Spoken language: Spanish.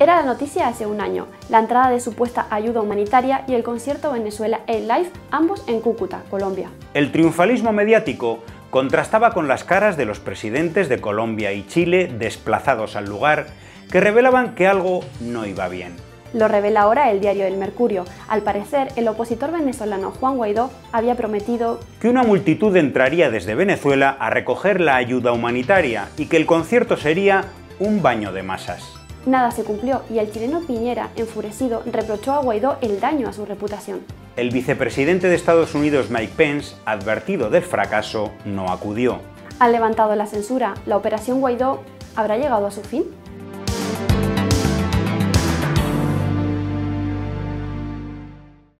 Era la noticia hace un año, la entrada de supuesta ayuda humanitaria y el concierto Venezuela Aid Live, ambos en Cúcuta, Colombia. El triunfalismo mediático contrastaba con las caras de los presidentes de Colombia y Chile desplazados al lugar, que revelaban que algo no iba bien. Lo revela ahora el diario El Mercurio. Al parecer, el opositor venezolano Juan Guaidó había prometido que una multitud entraría desde Venezuela a recoger la ayuda humanitaria y que el concierto sería un baño de masas. Nada se cumplió y el chileno Piñera, enfurecido, reprochó a Guaidó el daño a su reputación. El vicepresidente de Estados Unidos, Mike Pence, advertido del fracaso, no acudió. Han levantado la censura. ¿La operación Guaidó habrá llegado a su fin?